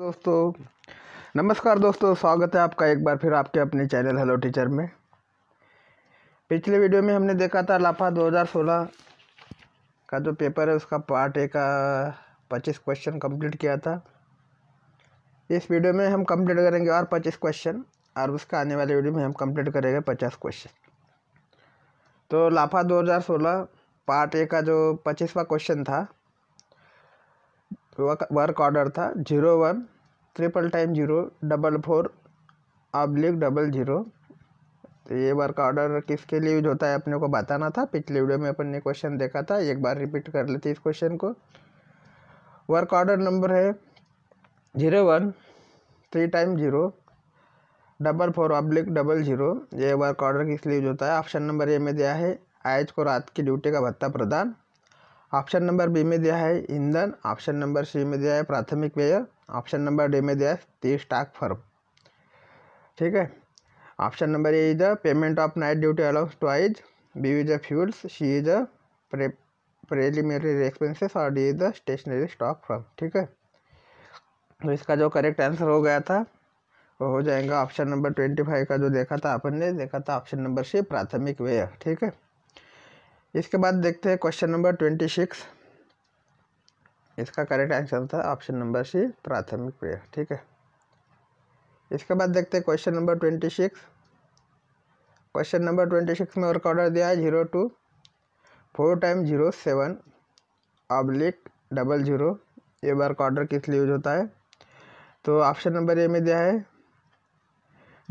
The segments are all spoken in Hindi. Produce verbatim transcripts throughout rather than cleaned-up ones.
दोस्तों नमस्कार दोस्तों, स्वागत है आपका एक बार फिर आपके अपने चैनल हेलो टीचर में। पिछले वीडियो में हमने देखा था लाफा दो हज़ार सोलह का जो पेपर है उसका पार्ट ए का पच्चीस क्वेश्चन कंप्लीट किया था। इस वीडियो में हम कंप्लीट करेंगे और पच्चीस क्वेश्चन, और उसका आने वाले वीडियो में हम कंप्लीट करेंगे पचास क्वेश्चन। तो लाफा दो हज़ार सोलह पार्ट ए का जो पच्चीसवा क्वेश्चन था, वर्क ऑर्डर था zero one triple time zero double four oblique double zero. तो ये वर्क ऑर्डर किसके लिए यूज होता है अपने को बताना था। पिछले वीडियो में अपन ने क्वेश्चन देखा था, एक बार रिपीट कर लेते इस क्वेश्चन को। वर्क ऑर्डर नंबर है zero one three time zero double four oblique double zero. ये वर्क ऑर्डर किस लिए यूज होता है? ऑप्शन नंबर ए में दिया है आयज को रात की ड्यूटी का भत्ता प्रदान, ऑप्शन नंबर बी में दिया है ईंधन, ऑप्शन नंबर सी में दिया है प्राथमिक व्यय, ऑप्शन नंबर डी में दिया है टी स्टॉक फर्म। ठीक है, option number A is a payment of night duty allowance to eyes, B is a fuels, C is a preliminary expenses और D is a stationery stock firm. ठीक है, तो इसका जो करेक्ट आंसर हो गया था वो हो जाएगा ऑप्शन नंबर ट्वेंटी फाइव का जो देखा था अपन ने, देखा था ऑप्शन नंबर सी प्राथमिक व्यय। ठीक है, इसके बाद देखते हैं क्वेश्चन नंबर ट्वेंटी सिक्स। इसका करेक्ट आंसर था ऑप्शन नंबर सी प्राथमिक व्यय। ठीक है, इसके बाद देखते हैं question number twenty six. Question number twenty six में वर्क ऑर्डर दिया है zero two four time zero seven oblique double zero. ये वर्क ऑर्डर किस लिए यूज होता है? तो ऑप्शन नंबर ए में दिया है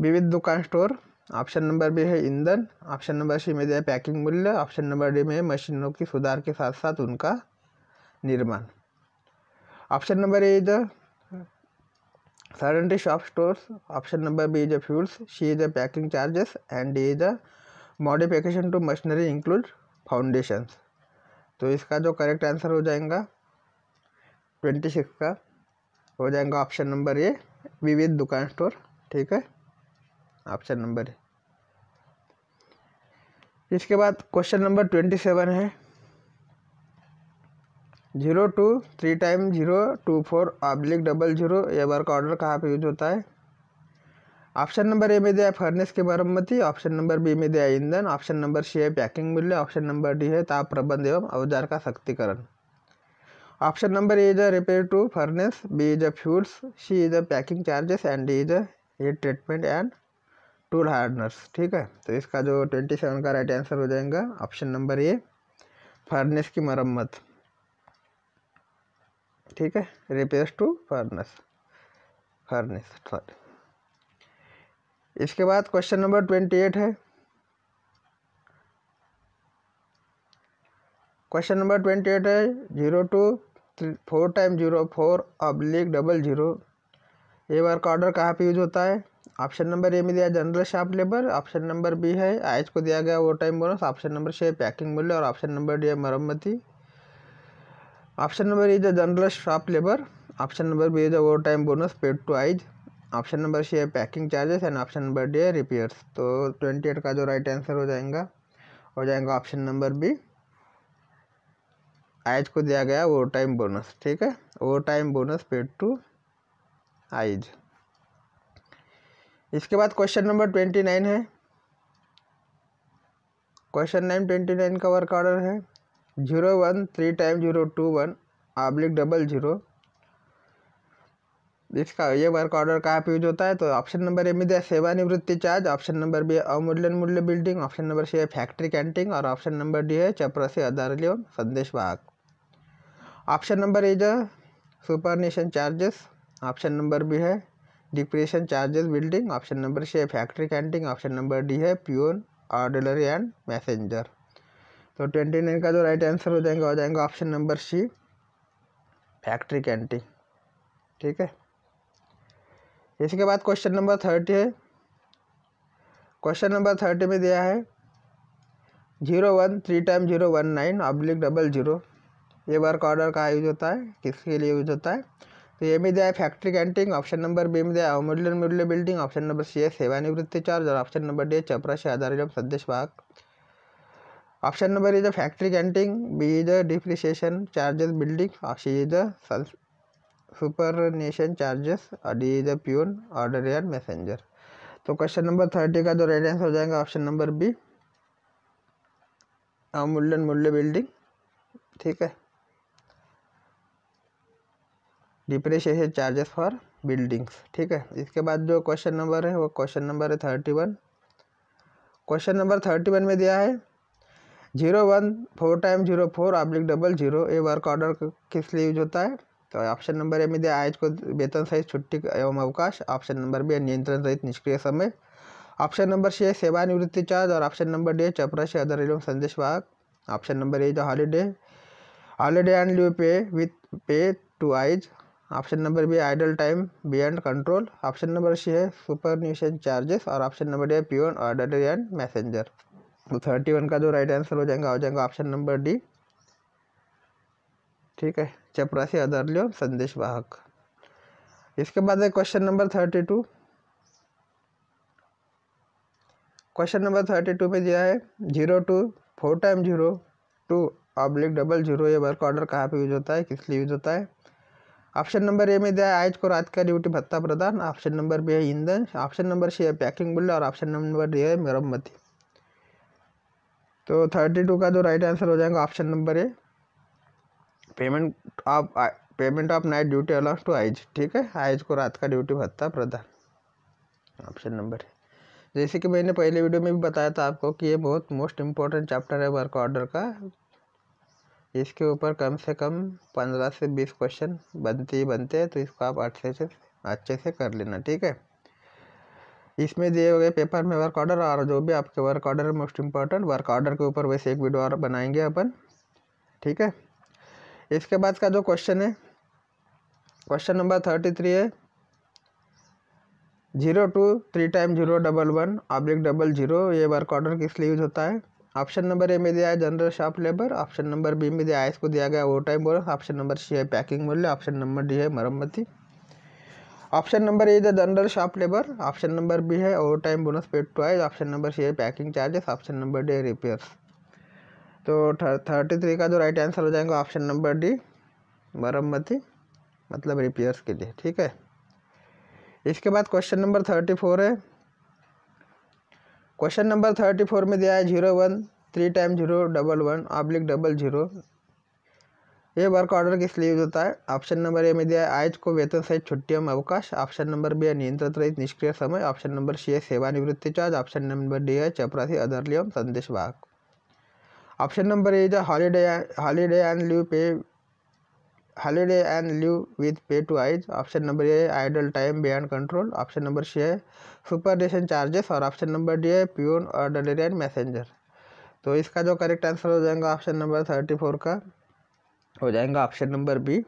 विविध दुकान स्टोर, ऑप्शन नंबर बी है ईंधन, ऑप्शन नंबर सी में दिया है पैकिंग मूल्य, ऑप्शन नंबर डी में मशीनों की सुधार के साथ साथ उनका निर्माण। Option number A is a suddenly shop stores, option number B is a fuels, C is a packing charges and D is a modification to machinery include foundations. तो इसका जो करेक्ट आंसर हो जाएगा ट्वेंटी सिक्स का हो जाएगा ऑप्शन नंबर ए विविध दुकान स्टोर। ठीक है, ऑप्शन नंबर है। इसके बाद क्वेश्चन नंबर ट्वेंटी सेवन है zero two three time zero two four oblique double zero. यह वर्क ऑर्डर कहाँ पे यूज होता है? ऑप्शन नंबर ए में दिया है फर्नेस की मरम्मती, ऑप्शन नंबर बी में दिया है ईंधन, ऑप्शन नंबर सी है पैकिंग मूल्य, ऑप्शन नंबर डी है ताप प्रबंध एवं औजार का शक्तिकरण। Option number A is a repair to furnace, B is a fuels, C is a packing charges and D is a heat treatment and tool hardeners. ठीक है, तो इसका जो ट्वेंटी सेवन का राइट आंसर हो जाएगा ऑप्शन नंबर ए फर्नेस की मरम्मत। ठीक है, repairs to furnace furnace sorry. इसके बाद क्वेश्चन नंबर ट्वेंटी एट है। क्वेश्चन नंबर ट्वेंटी एट है zero two four time zero four oblique double zero. ये वर्क ऑर्डर कहाँ पे यूज होता है? ऑप्शन नंबर ए में दिया general shop labour, option number B है आयज को दिया गया over time bonus, option number C है पैकिंग मूल्य और ऑप्शन नंबर डी है मरम्मती। ऑप्शन नंबर ए जो general shop labour, option number B जो over time bonus paid to eyes, option number C है packing charges and option number D है रिपेयर्स। तो ट्वेंटी एट का जो राइट आंसर हो जाएगा हो जाएगा ऑप्शन नंबर बी आयज को दिया गया ओवर टाइम बोनस। ठीक है, over time bonus paid to eyes. इसके बाद क्वेश्चन नंबर ट्वेंटी नाइन है। क्वेश्चन नाइन ट्वेंटी नाइन का वर्क ऑर्डर है zero one three time zero two one oblique double zero. इसका ये वर्क ऑर्डर कहाँ पे यूज होता है? तो ऑप्शन नंबर ए में दिया सेवानिवृत्ति चार्ज, ऑप्शन नंबर बी अवमूल्यन मूल्य बिल्डिंग, ऑप्शन नंबर सी है फैक्ट्री कैंटीन और ऑप्शन नंबर डी है चपरासी अदालत एवं संदेशवाहक। ऑप्शन नंबर ए जो superannuation charges, option number B है depreciation charges building, option number C है factory canteen, option number D है प्यून ऑर्डिनरी एंड मैसेंजर। तो ट्वेंटी नाइन का जो राइट आंसर हो जाएगा हो जाएगा option number C factory canteen. ठीक है, इसके बाद क्वेश्चन नंबर थर्टी है। क्वेश्चन नंबर थर्टी में दिया है zero one three time zero one nine oblique double zero. ये वर्क ऑर्डर कहाँ यूज होता है, किसके लिए यूज होता है? तो ये में दिया है factory canteen, option number B में दिया है अवमूल्यन मूल्य बिल्डिंग, ऑप्शन नंबर सी है सेवानिवृत्ति चार्ज और ऑप्शन नंबर डी है चपरासी आधारित संदेशवाहक। Option number is a factory canteen, B is a depreciation charges building और C is a superannuation charges अडी द प्यून ऑर्डर यार मैसेंजर। तो क्वेश्चन नंबर थर्टी का जो राइट आंसर हो जाएगा ऑप्शन नंबर बी अमूल्यन मूल्य बिल्डिंग। ठीक है, डिप्रिसिएशन चार्जेस फॉर बिल्डिंग्स। ठीक है, इसके बाद जो क्वेश्चन नंबर है वो क्वेश्चन नंबर है thirty one. Question number thirty one में दिया है zero one four time zero four oblique double zero ए वर्क ऑर्डर किस लिए यूज होता है। तो ऑप्शन नंबर ए में दिया आयज को वेतन सहित छुट्टी एवं अवकाश। ऑप्शन नंबर बी नियंत्रण सहित निष्क्रिय समय। ऑप्शन नंबर सी है सेवानिवृत्ति चार्ज। और ऑप्शन नंबर डी चपरासी अदर एवं संदेशवाहक। ऑप्शन नंबर ए जो holiday holiday and leave pay with pay to eyes. Option number B idle time beyond control. Option number C है सुपरन्यूशन चार्जेस। और option number D peon order and messenger. तो थर्टी वन का जो राइट आंसर हो जाएगा हो जाएगा ऑप्शन नंबर डी। ठीक है, चपरासी अदरलियो संदेशवाहक। इसके बाद है question number thirty two. Question number thirty two में दिया है zero two four time zero two oblique double zero ये वर्क ऑर्डर कहाँ पे यूज होता है, किस लिए यूज होता है। ऑप्शन नंबर ए में दिया है आयज को रात का ड्यूटी भत्ता प्रदान। ऑप्शन नंबर बी है ईंधन। ऑप्शन नंबर सी है पैकिंग मूल्य। और ऑप्शन नंबर डी है मरम्मती। तो थर्टी टू का जो राइट आंसर हो जाएगा option number A payment of payment of night duty allowance to eyes. ठीक है, आइज को रात का ड्यूटी भत्ता प्रदान। ऑप्शन नंबर है, जैसे कि मैंने पहले वीडियो में भी बताया था आपको कि ये बहुत मोस्ट इम्पोर्टेंट चैप्टर है वर्क ऑर्डर का। इसके ऊपर कम से कम पंद्रह से बीस क्वेश्चन बनते ही बनते हैं, तो इसको आप अच्छे से अच्छे से कर लेना। ठीक है, इसमें दिए हुए पेपर में वर्क ऑर्डर और जो भी आपके work order most important work order के ऊपर वैसे एक वीडियो और बनाएंगे अपन। ठीक है, इसके बाद का जो क्वेश्चन है क्वेश्चन नंबर थर्टी थ्री है zero two three time zero double one oblique double zero ये वर्क ऑर्डर किस लिए यूज होता है। ऑप्शन नंबर ए में दिया है general shop labour. Option number B में दिया है इसको दिया गया over time bonus. Option number C है पैकिंग मूल्य। ऑप्शन नंबर डी है मरम्मती। Option number A the general shop labour. Option number B है over time bonus paid to eyes. Option number C है packing charges. Option number D है रिपेयर्स। तो थर्टी थ्री का जो राइट आंसर हो जाएगा ऑप्शन नंबर डी मरम्मती मतलब रिपेयर्स के लिए। ठीक है, इसके बाद क्वेश्चन नंबर थर्टी फोर है। क्वेश्चन नंबर थर्टी फोर में दिया है zero one three time zero double one oblique double zero ये वर्क ऑर्डर किस लिए यूज होता है। ऑप्शन नंबर ए में दिया है आयज को वेतन सहित छुट्टी एवं अवकाश। ऑप्शन नंबर बी है नियंत्रित रहित निष्क्रिय समय। ऑप्शन नंबर सी है सेवानिवृत्ति चार्ज। ऑप्शन नंबर डी है चपरासी अदरलियो एवं संदेशवाहक। Option number A the holiday holiday and leave pay holiday and leave with pay to eyes. Option number A idle time beyond control. Option number C है सुपरनेशन चार्जेस। और ऑप्शन नंबर डी है पियोन और डेलेरियन मैसेंजर। तो इसका जो करेक्ट आंसर हो जाएगा ऑप्शन नंबर थर्टी फोर का हो जाएगा ऑप्शन नंबर बी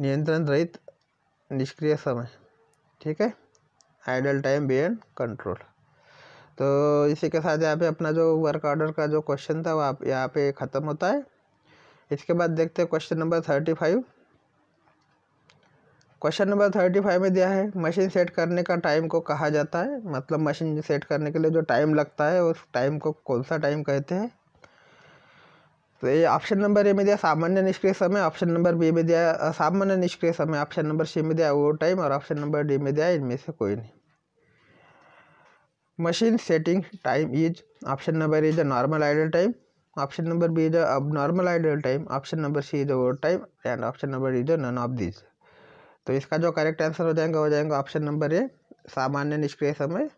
नियंत्रण रहित निष्क्रिय समय। ठीक है, आइडल टाइम बियॉन्ड कंट्रोल। तो इसी के साथ यहाँ पे अपना जो वर्क ऑर्डर का जो क्वेश्चन था वो आप यहाँ पे ख़त्म होता है। इसके बाद देखते हैं question number thirty five. Question number thirty five में दिया है मशीन सेट करने का टाइम को कहा जाता है। मतलब मशीन सेट करने के लिए जो टाइम लगता है उस टाइम को कौन सा टाइम कहते हैं। तो ये ऑप्शन नंबर ए में दिया सामान्य निष्क्रिय समय। ऑप्शन नंबर बी में दिया असामान्य निष्क्रिय समय। ऑप्शन नंबर सी में दिया ओवर टाइम। और ऑप्शन नंबर डी में दिया इनमें से कोई नहीं। Machine setting time is option number is a normal idle time. Option number B is abnormal idle time. Option number C is over time. And option number is none of this. तो इसका जो करेक्ट आंसर हो जाएगा हो जाएगा ऑप्शन नंबर ए सामान्य निष्क्रिय समय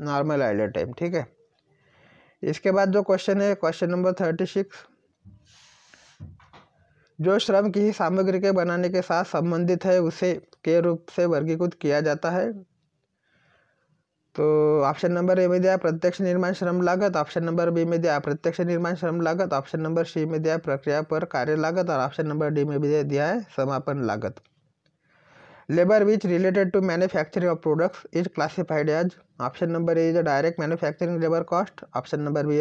नॉर्मल आइडल टाइम। ठीक है, इसके बाद जो क्वेश्चन है क्वेश्चन नंबर थर्टी सिक्स जो श्रम किसी सामग्री के बनाने के साथ संबंधित है उसे के रूप से वर्गीकृत किया जाता है। तो ऑप्शन नंबर ए में दिया प्रत्यक्ष निर्माण श्रम लागत। ऑप्शन नंबर बी में दिया प्रत्यक्ष निर्माण श्रम लागत। ऑप्शन नंबर सी में दिया प्रक्रिया पर कार्य लागत। और ऑप्शन नंबर डी में भी दिया है समापन लागत। Labour which related to manufacturing of products is classified as. Option number A is direct manufacturing labour cost. Option number B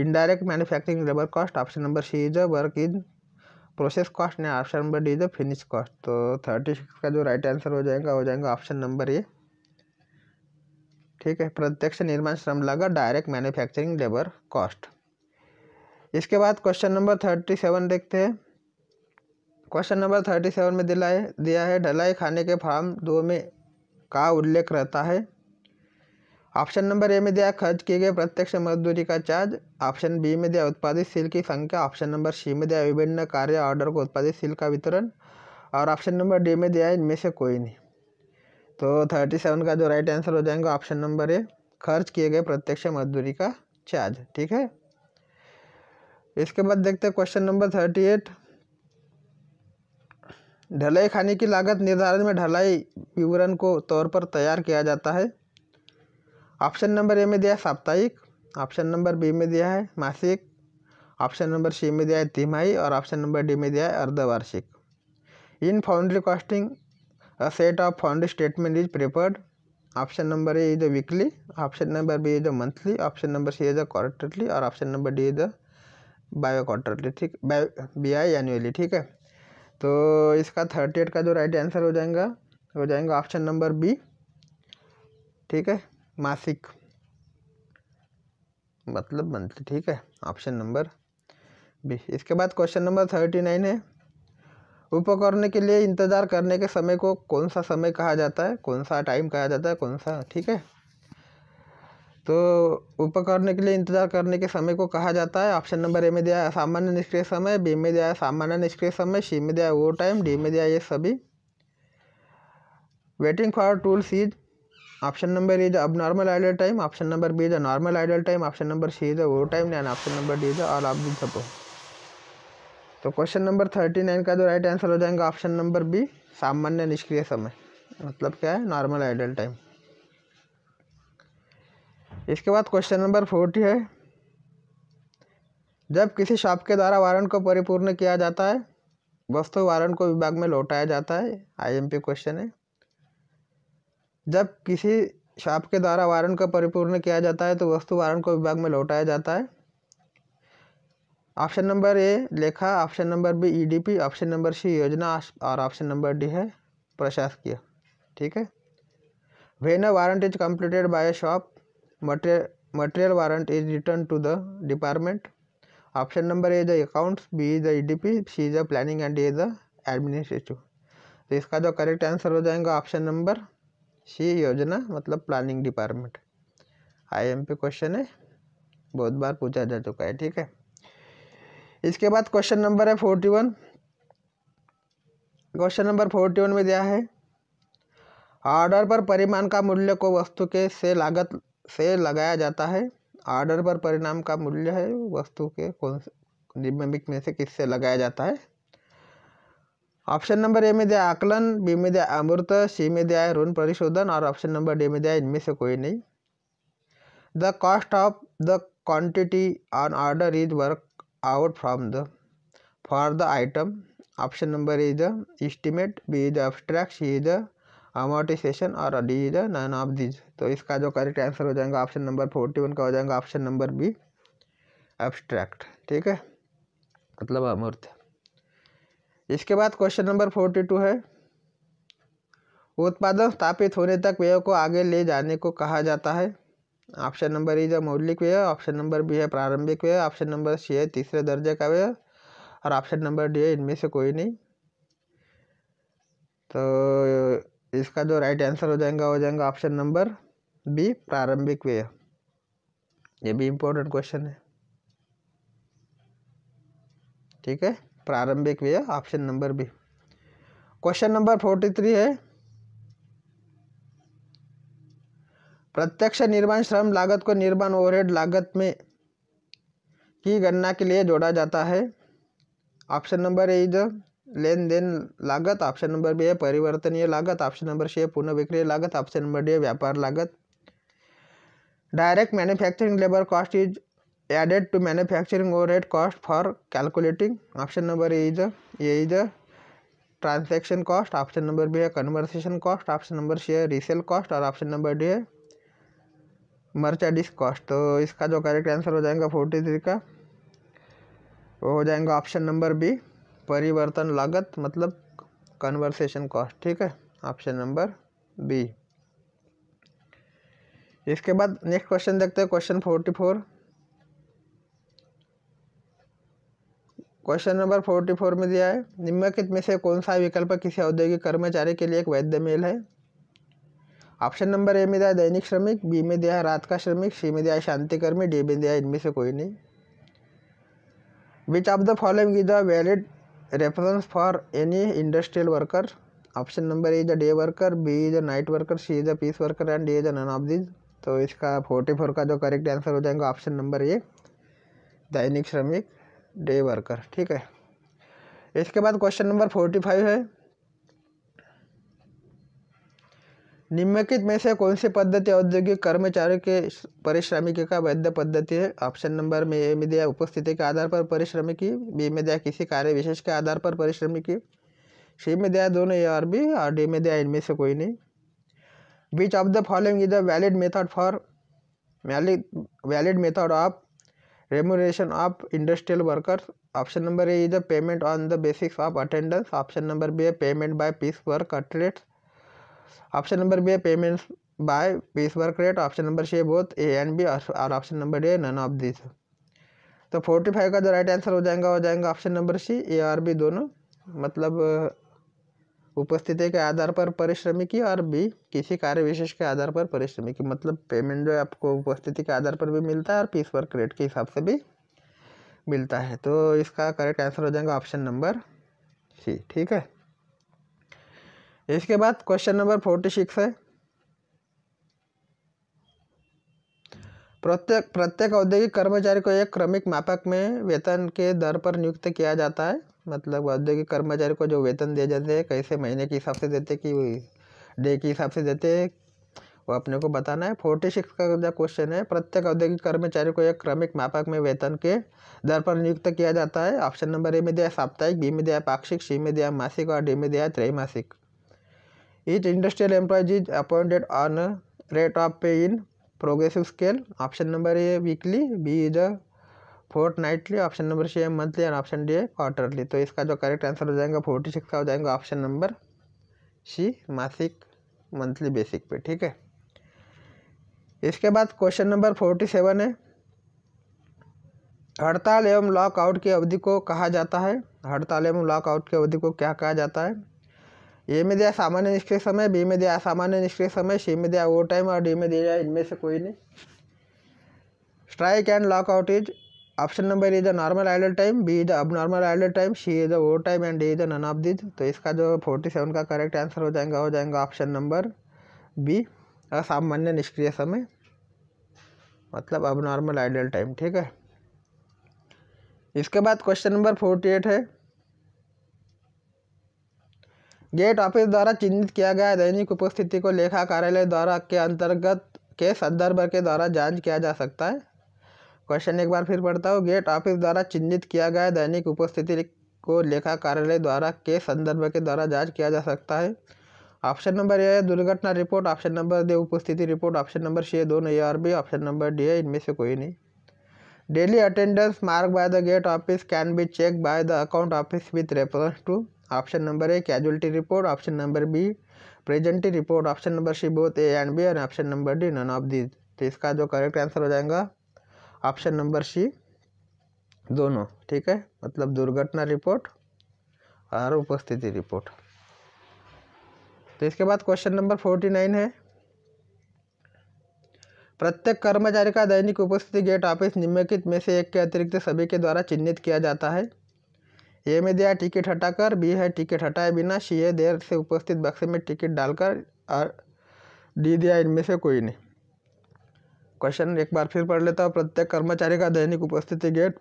indirect manufacturing labour cost. Option number C is work in process cost. या option number D is finish cost. तो थर्टी सिक्स का जो राइट आंसर हो जाएगा हो जाएगा ऑप्शन नंबर ए। ठीक है, प्रत्यक्ष निर्माण श्रम लागत डायरेक्ट मैन्युफैक्चरिंग लेबर कॉस्ट। इसके बाद क्वेश्चन नंबर थर्टी सेवन देखते हैं। क्वेश्चन नंबर थर्टी सेवन में दिला है दिया है ढलाई खाने के फार्म दो में का उल्लेख रहता है। ऑप्शन नंबर ए में दिया खर्च किए गए प्रत्यक्ष मजदूरी का चार्ज। ऑप्शन बी में दिया उत्पादित सील की संख्या। ऑप्शन नंबर सी में दिया विभिन्न कार्य ऑर्डर को उत्पादित सील का वितरण। और ऑप्शन नंबर डी में दिया इनमें से कोई नहीं। तो थर्टी सेवन का जो राइट आंसर हो जाएगा ऑप्शन नंबर ए, खर्च किए गए प्रत्यक्ष मजदूरी का चार्ज। ठीक है, इसके बाद देखते हैं क्वेश्चन नंबर थर्टी एट। ढलाई खाने की लागत निर्धारण में ढलाई विवरण को तौर पर तैयार किया जाता है। ऑप्शन नंबर ए में दिया साप्ताहिक। ऑप्शन नंबर बी में दिया है मासिक। ऑप्शन नंबर सी में दिया है तिमाही। और ऑप्शन नंबर डी में दिया है अर्धवार्षिक। In foundry costing a set of foundry statement is prepared. Option number A is a weekly. Option number B is a monthly. Option number C is a quarterly. और option number D is a bio quarterly. ठीक, बायो बी आई एनुअली। ठीक है, तो इसका थर्टी एट का जो राइट आंसर हो जाएगा हो जाएगा ऑप्शन नंबर बी। ठीक है, मासिक मतलब मंथली। ठीक है, ऑप्शन नंबर बी। इसके बाद क्वेश्चन नंबर थर्टी नाइन है, उपकरण के लिए इंतज़ार करने के समय को कौन सा समय कहा जाता है, कौन सा टाइम कहा जाता है, कौन सा। ठीक है, तो उपकरण के लिए इंतज़ार करने के समय को कहा जाता है। ऑप्शन नंबर ए में दिया है सामान्य निष्क्रिय समय। बी में दिया है सामान्य निष्क्रिय समय। सी में दिया है वो टाइम। डी में दिया है ये सभी। Waiting for tools is, option number is abnormal idle time. Option number B is a normal idle time. Option number C is वो time and option number D is all of the above. तो क्वेश्चन नंबर थर्टी नाइन का जो राइट आंसर हो जाएगा ऑप्शन नंबर बी, सामान्य निष्क्रिय समय मतलब क्या है, नॉर्मल आइडल टाइम। इसके बाद क्वेश्चन नंबर फोर्टी है, जब किसी शॉप के द्वारा वारंट को परिपूर्ण किया जाता है वस्तु वारंट को विभाग में लौटाया जाता है। आईएमपी क्वेश्चन है। जब किसी शॉप के द्वारा वारंट को परिपूर्ण किया जाता है तो वस्तु वारंट को विभाग में लौटाया जाता है। ऑप्शन नंबर ए लेखा। Option number B EDP. Option number C योजना। और ऑप्शन नंबर डी है प्रशासकीय। ठीक है, when a warrant is completed by a shop material material warrant is return to the department. Option number A is accounts. B is EDP. C is planning and D is administrative. तो इसका जो करेक्ट आंसर हो जाएगा ऑप्शन नंबर सी, योजना मतलब प्लानिंग डिपार्टमेंट। आईएमपी क्वेश्चन है, बहुत बार पूछा जा चुका है। ठीक है, इसके बाद क्वेश्चन नंबर है forty one. Question number forty one में दिया है ऑर्डर पर परिमाण का मूल्य को वस्तु के से लागत से लगाया जाता है। ऑर्डर पर परिणाम का मूल्य है वस्तु के कौन से निम्नलिखित में से किससे लगाया जाता है। ऑप्शन नंबर ए में दिया आकलन। बी में दिया अमूर्त। सी में दिया है ऋण परिशोधन। और ऑप्शन नंबर डी में दिया इनमें से कोई नहीं। The cost of the quantity on order is work out from the for the item. Option number is the estimate. B is abstract. C is amortisation. और D is none of these. तो इसका जो करेक्ट आंसर हो जाएगा ऑप्शन नंबर फोर्टी वन का हो जाएगा ऑप्शन नंबर बी, एब्स्ट्रैक्ट। ठीक है, मतलब अमूर्त। इसके बाद क्वेश्चन नंबर फोर्टी टू है, उत्पादन स्थापित होने तक व्यय को आगे ले जाने को कहा जाता है। ऑप्शन नंबर इज है मौलिक व्यय। ऑप्शन नंबर बी है प्रारंभिक व्यय। ऑप्शन नंबर सी है तीसरे दर्जे का व्यय। और ऑप्शन नंबर डी है इनमें से कोई नहीं। तो इसका जो राइट आंसर हो जाएगा हो जाएगा ऑप्शन नंबर बी, प्रारंभिक व्यय। ये भी इम्पोर्टेंट क्वेश्चन है। ठीक है, प्रारंभिक व्यय option number B. Question number forty three है, प्रत्यक्ष निर्माण श्रम लागत को निर्माण ओवरहेड लागत में की गणना के लिए जोड़ा जाता है। ऑप्शन नंबर ए इज लेन देन लागत। ऑप्शन नंबर बी है परिवर्तनीय लागत। ऑप्शन नंबर सी है पुनः विक्रय लागत। ऑप्शन नंबर डी है व्यापार लागत। Direct manufacturing labour cost is added to manufacturing overhead cost for calculating. Option number A is a A is a transaction cost. Option number B is conversion cost. Option number C is resale cost. और option number D है merchandise cost. तो इसका जो करेक्ट आंसर हो जाएगा फोर्टी थ्री का वो हो जाएगा ऑप्शन नंबर बी, परिवर्तन लागत मतलब कन्वर्सेशन कॉस्ट। ठीक है, ऑप्शन नंबर बी। इसके बाद नेक्स्ट क्वेश्चन देखते हैं question forty four. Question number forty four में दिया है, निम्नलिखित में से कौन सा विकल्प किसी औद्योगिक कर्मचारी के लिए एक वैध मेल है? ऑप्शन नंबर ए में दिया दैनिक श्रमिक, बी में दिया रात का श्रमिक, सी में दिया शांतिकर्मी, डी में दिया इनमें से कोई नहीं। Which of the following is the valid reference for any industrial worker? Option number A is the day worker, B is the night worker, C is the piece worker and D is the none of this. तो इसका फोर्टी फोर का जो करेक्ट आंसर हो जाएगा ऑप्शन नंबर ए दैनिक श्रमिक डे वर्कर। ठीक है, इसके बाद क्वेश्चन नंबर फोर्टी फाइव है, निम्नलिखित में से कौन सी पद्धति औद्योगिक कर्मचारियों के परिश्रमिकी का वैध पद्धति है? ऑप्शन नंबर में ए में दिया उपस्थिति के आधार पर परिश्रमिकी, बी में दिया किसी कार्य विशेष के आधार पर परिश्रमिकी, सी में दिया दोनों ए और बी और डी में दिया इनमें से कोई नहीं। Which of the following is the valid method for valid method of remuneration of industrial workers? Option number A is the payment on the basics of attendance, option number B है payment by piece work rates, option number B है payments by piece work rate, option number C both A and B और option number D none of this. तो फोर्टी फाइव का जो राइट आंसर हो जाएगा हो जाएगा ऑप्शन नंबर सी ए और बी दोनों, मतलब उपस्थिति के आधार पर परिश्रमिकी और बी किसी कार्य विशेष के आधार पर परिश्रमिकी, मतलब पेमेंट जो है आपको उपस्थिति के आधार पर भी मिलता है और पीस वर्क रेट के हिसाब से भी मिलता है। तो इसका करेक्ट आंसर हो जाएगा ऑप्शन नंबर सी। ठीक है, इसके बाद क्वेश्चन नंबर फोर्टी सिक्स है, प्रत्येक प्रत्येक औद्योगिक कर्मचारी को एक क्रमिक मापक में वेतन के दर पर नियुक्त किया जाता है, मतलब औद्योगिक कर्मचारी को जो वेतन दिए जाते हैं कैसे महीने के हिसाब से देते कि डे के हिसाब से देते वो अपने को बताना है। फोर्टी सिक्स का जो क्वेश्चन है, प्रत्येक औद्योगिक कर्मचारी को एक क्रमिक मापक में वेतन के दर पर नियुक्त किया जाता है। ऑप्शन नंबर ए में दिया साप्ताहिक, बी में दिया पाक्षिक, सी में दिया मासिक और डी में दिया त्रैमासिक। Each industrial employees is appointed on rate of pay in progressive scale. Option number A weekly, B is fortnightly, option number C है मंथली और ऑप्शन डी है क्वार्टरली। तो इसका जो करेक्ट आंसर हो जाएगा फोर्टी सिक्स का हो जाएगा ऑप्शन नंबर सी मासिक मंथली बेसिक पे। ठीक है, इसके बाद क्वेश्चन नंबर फोर्टी सेवन है, हड़ताल एवं लॉकआउट की अवधि को कहा जाता है? हड़ताल एवं लॉकआउट की अवधि को क्या कहा जाता है? ए में दिया सामान्य निष्क्रिय समय, बी में दिया असामान्य निष्क्रिय समय, सी में दिया ओवर टाइम और डी में दिया इनमें से कोई नहीं। Strike and lockout is option number is the normal idle time, B is the abnormal idle time, C is the over time and D is the none of this. तो इसका जो फोर्टी सेवन का करेक्ट आंसर हो जाएगा हो जाएगा ऑप्शन नंबर बी असामान्य निष्क्रिय समय, मतलब अब नॉर्मल आइडल टाइम। ठीक है, इसके बाद क्वेश्चन नंबर फोर्टी एट है, गेट ऑफिस द्वारा चिन्हित किया गया दैनिक उपस्थिति को लेखा कार्यालय द्वारा के अंतर्गत के संदर्भ के द्वारा जांच किया जा सकता है। क्वेश्चन एक बार फिर पढ़ता हूँ, गेट ऑफिस द्वारा चिन्हित किया गया दैनिक उपस्थिति को लेखा कार्यालय द्वारा के संदर्भ के द्वारा जांच किया जा सकता है। ऑप्शन नंबर ए है दुर्घटना रिपोर्ट, ऑप्शन नंबर दे उपस्थिति रिपोर्ट, ऑप्शन नंबर सी है दोनों ए और बी, ऑप्शन नंबर डी है इनमें से कोई नहीं। Daily attendance mark by the gate office can be check by the account office with reference to. Option number A casualty report, option number B presenty report, option number C both A and B और option number D none of these. तो इसका जो करेक्ट आंसर हो जाएगा ऑप्शन नंबर सी दोनों। ठीक है, मतलब दुर्घटना रिपोर्ट और उपस्थिति रिपोर्ट। तो इसके बाद क्वेश्चन नंबर फोर्टी नाइन है, प्रत्येक कर्मचारी का दैनिक उपस्थिति गेट ऑफिस निम्नलिखित में से एक के अतिरिक्त सभी के द्वारा चिन्हित किया जाता है। ए में दिया टिकट हटाकर, बी है टिकट हटाए बिना, सी है देर से उपस्थित बक्से में टिकट डालकर और डी दिया इनमें से कोई नहीं। क्वेश्चन एक बार फिर पढ़ लेता हूँ, प्रत्येक कर्मचारी का दैनिक उपस्थिति गेट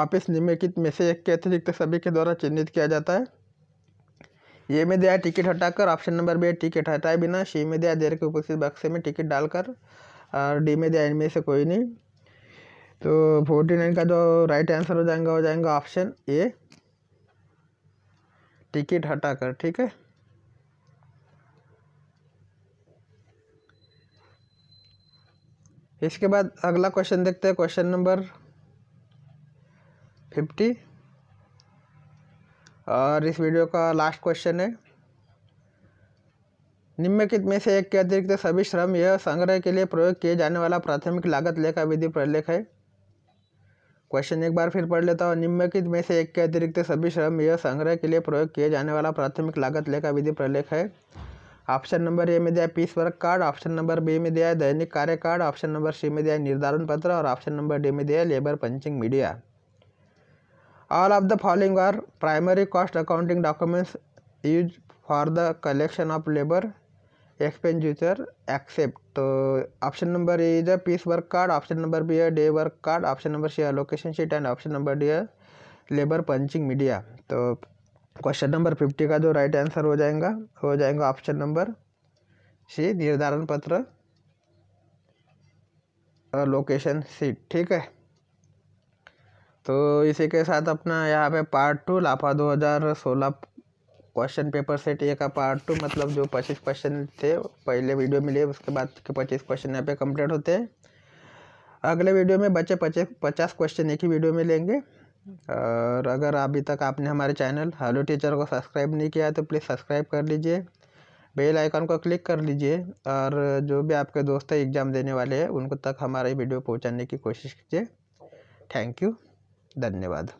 ऑफिस निम्नलिखित में से एक के अतिरिक्त सभी के द्वारा चिन्हित किया जाता है। ए में दिया टिकट हटाकर, ऑप्शन नंबर बी टिकट हटाए बिना, सी में दिया देर के उपस्थित बक्से में टिकट डालकर और डी में दिया इनमें से कोई नहीं। तो फोर्टी नाइन का जो राइट आंसर हो जाएगा हो जाएगा ऑप्शन ए टिकट हटाकर। ठीक है, इसके बाद अगला क्वेश्चन देखते हैं, क्वेश्चन नंबर फिफ्टी और इस वीडियो का लास्ट क्वेश्चन है, निम्नलिखित में से एक के अतिरिक्त सभी श्रम यह संग्रह के लिए प्रयोग किए जाने वाला प्राथमिक लागत लेखा विधि प्रलेख है। क्वेश्चन एक बार फिर पढ़ लेता हूँ। निम्नलिखित में से एक के अतिरिक्त सभी श्रम यह संग्रह के लिए प्रयोग किए जाने वाला प्राथमिक लागत लेखा विधि प्रलेख है। ऑप्शन नंबर ए में दिया है piece work card, option number B में दिया है दैनिक कार्य कार्ड, ऑप्शन नंबर सी में दिया है निर्धारण पत्र और ऑप्शन नंबर डी में दिया है labour punching media. All of the following are primary cost accounting documents use for the collection of labour expenditure except. तो option number A is a piece work card, option number B है day work card, option number C है location sheet and option number D है लेबर पंचिंग मीडिया। तो क्वेश्चन नंबर फिफ्टी का जो राइट आंसर हो जाएगा हो जाएगा ऑप्शन नंबर सी निर्धारण पत्र और लोकेशन शीट। ठीक है, तो इसी के साथ अपना यहाँ पे पार्ट टू लाफा दो हज़ार सोलह क्वेश्चन पेपर सेट ए का पार्ट टू, मतलब जो पच्चीस क्वेश्चन थे पहले वीडियो में लिए उसके बाद के पच्चीस क्वेश्चन यहाँ पे कंप्लीट होते हैं। अगले वीडियो में बचे पच्चीस पचास क्वेश्चन एक ही वीडियो में लेंगे। और अगर अभी तक आपने हमारे चैनल हेलो टीचर को सब्सक्राइब नहीं किया तो प्लीज़ सब्सक्राइब कर लीजिए, बेल आइकन को क्लिक कर लीजिए और जो भी आपके दोस्त हैं एग्ज़ाम देने वाले हैं उनको तक हमारा वीडियो पहुँचाने की कोशिश कीजिए। थैंक यू, धन्यवाद।